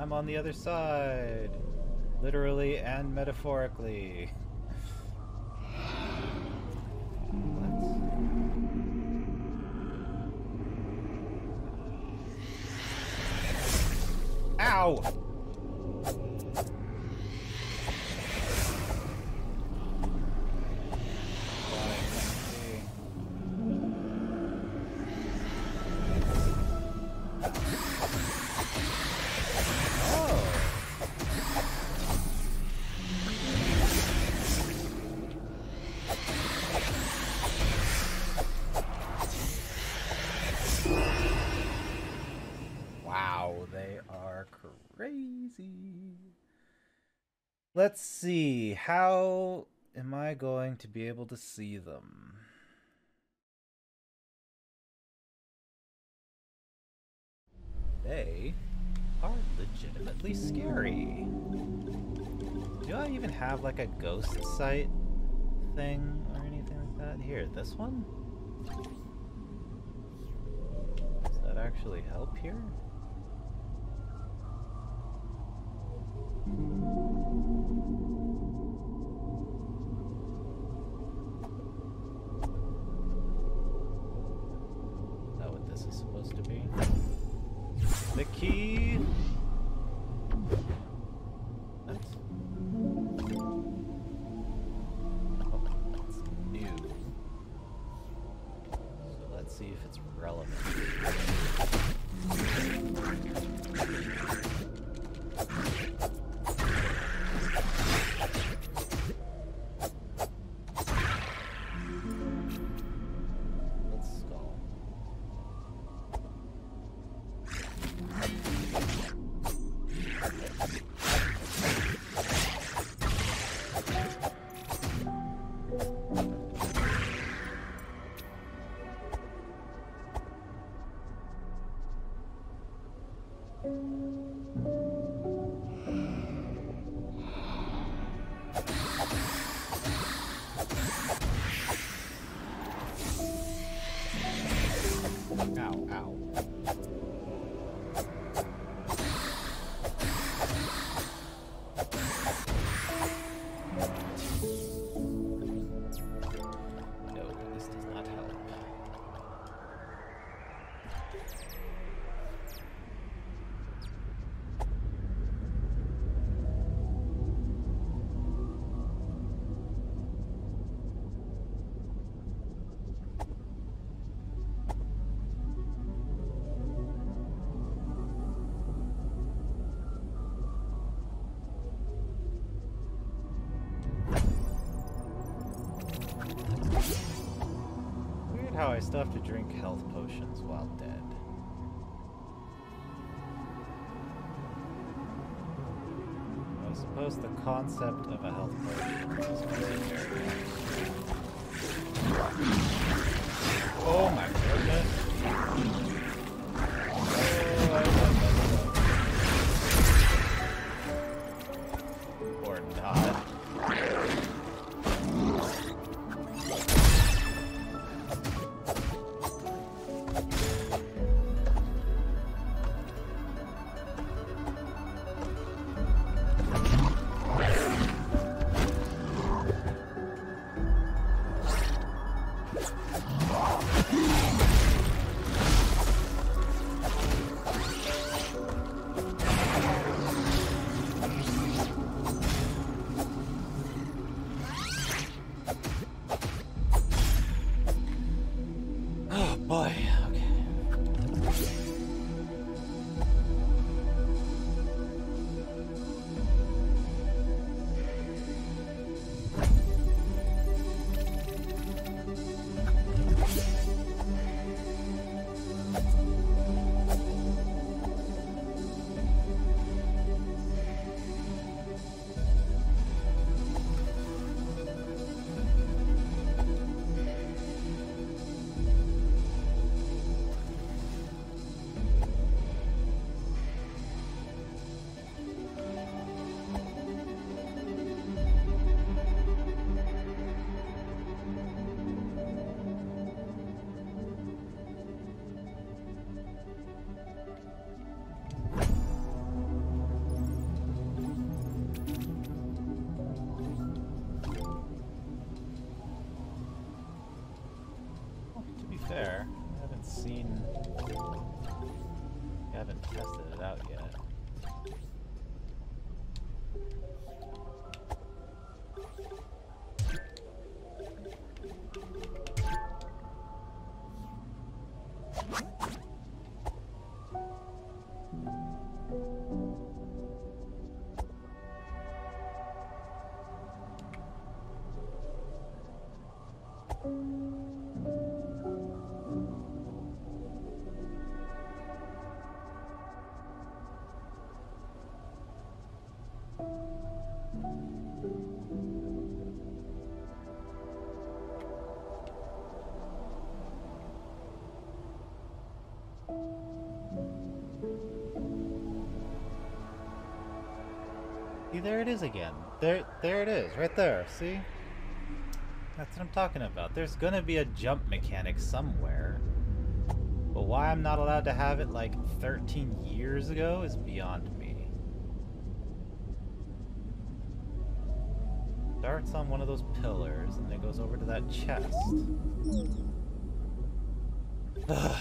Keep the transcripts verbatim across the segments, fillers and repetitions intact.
I'm on the other side. Literally and metaphorically. Ow! Let's see, how am I going to be able to see them? They are legitimately scary. Do I even have like a ghost sight thing or anything like that? Here, this one? Does that actually help here? Is that what this is supposed to be? The key! That's... Oh, that's new. So let's see if it's relevant. How I still have to drink health potions while dead. I suppose the concept of a health potion is very... Oh my goodness! Oh, or not. Oh, tested it out yet. There it is again. There there it is, right there, see? That's what I'm talking about. There's gonna be a jump mechanic somewhere. But why I'm not allowed to have it like thirteen years ago is beyond me. Darts on one of those pillars and then goes over to that chest. Ugh.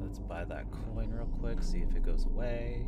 Let's buy that coin real quick, see if it goes away.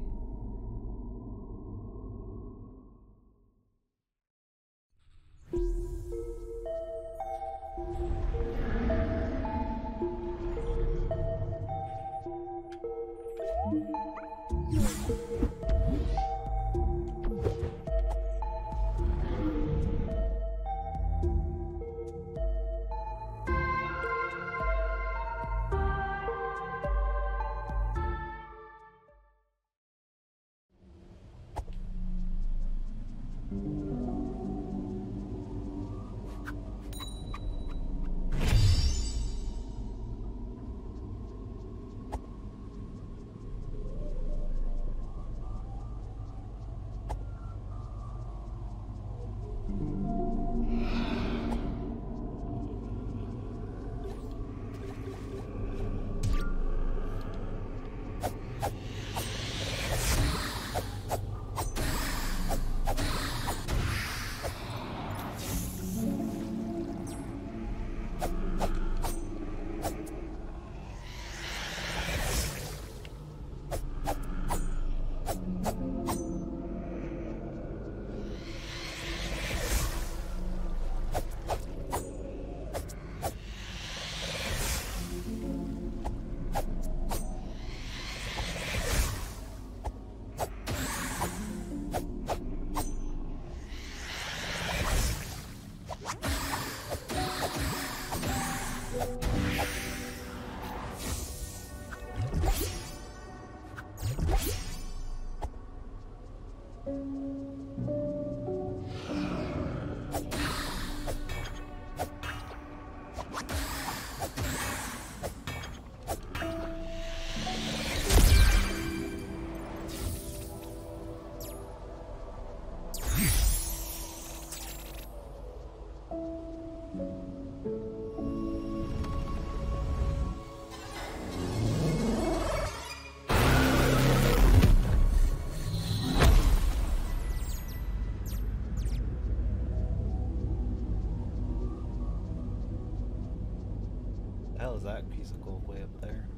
That piece of gold way up there.